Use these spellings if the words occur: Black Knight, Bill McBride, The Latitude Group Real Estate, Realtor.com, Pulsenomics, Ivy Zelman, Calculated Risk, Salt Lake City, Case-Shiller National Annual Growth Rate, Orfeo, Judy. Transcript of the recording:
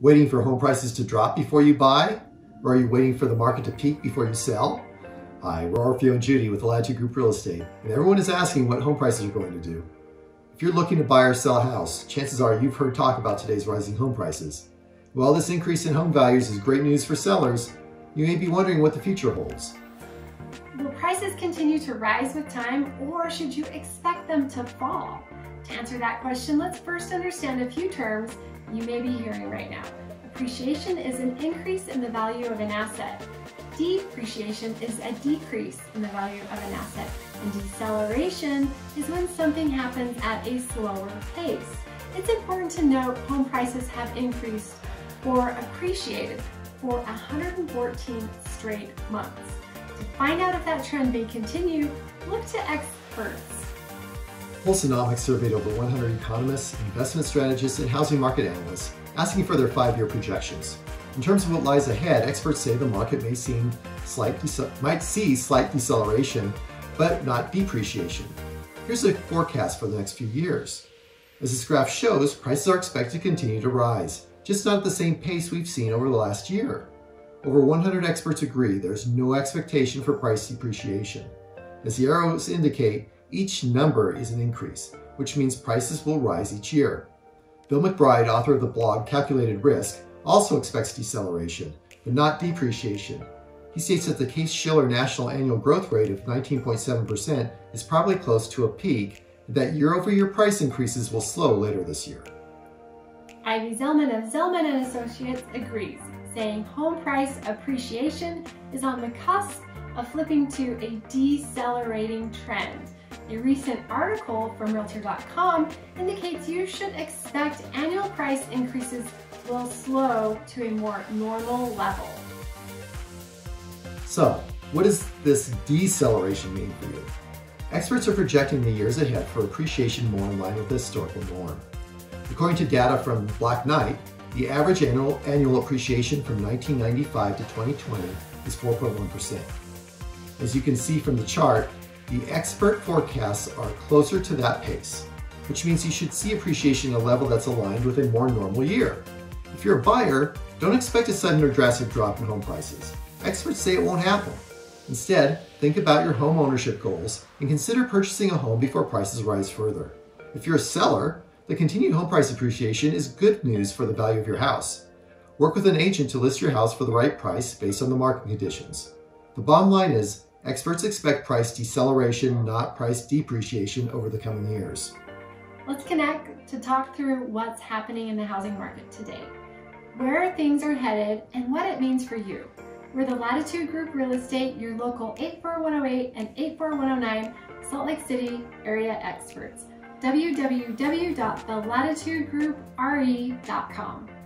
waiting for home prices to drop before you buy? Or are you waiting for the market to peak before you sell? Hi, we're Orfeo and Judy with the Latitude Group Real Estate, and everyone is asking what home prices are going to do. If you're looking to buy or sell a house, chances are you've heard talk about today's rising home prices. While this increase in home values is great news for sellers, you may be wondering what the future holds. Will prices continue to rise with time, or should you expect them to fall? To answer that question, let's first understand a few terms you may be hearing right now. Appreciation is an increase in the value of an asset. Depreciation is a decrease in the value of an asset. And deceleration is when something happens at a slower pace. It's important to note home prices have increased or appreciated for 114 straight months. To find out if that trend may continue, look to experts. Pulsenomics surveyed over 100 economists, investment strategists, and housing market analysts, asking for their five-year projections. In terms of what lies ahead, experts say the market might see slight deceleration, but not depreciation. Here's a forecast for the next few years. As this graph shows, prices are expected to continue to rise, just not at the same pace we've seen over the last year. Over 100 experts agree there's no expectation for price depreciation. As the arrows indicate, each number is an increase, which means prices will rise each year. Bill McBride, author of the blog Calculated Risk, also expects deceleration, but not depreciation. He states that the Case-Shiller National Annual Growth Rate of 19.7% is probably close to a peak, and that year-over-year price increases will slow later this year. Ivy Zelman of Zelman & Associates agrees, saying home price appreciation is on the cusp of flipping to a decelerating trend. A recent article from Realtor.com indicates you should expect annual price increases will slow to a more normal level. So, what does this deceleration mean for you? Experts are projecting the years ahead for appreciation more in line with the historical norm. According to data from Black Knight, the average annual appreciation from 1995 to 2020 is 4.1%. As you can see from the chart, the expert forecasts are closer to that pace, which means you should see appreciation at a level that's aligned with a more normal year. If you're a buyer, don't expect a sudden or drastic drop in home prices. Experts say it won't happen. Instead, think about your home ownership goals and consider purchasing a home before prices rise further. If you're a seller, the continued home price appreciation is good news for the value of your house. Work with an agent to list your house for the right price based on the market conditions. The bottom line is, experts expect price deceleration, not price depreciation, over the coming years. Let's connect to talk through what's happening in the housing market today, where things are headed, and what it means for you. We're the Latitude Group Real Estate, your local 84108 and 84109 Salt Lake City area experts. www.thelatitudegroup.re.com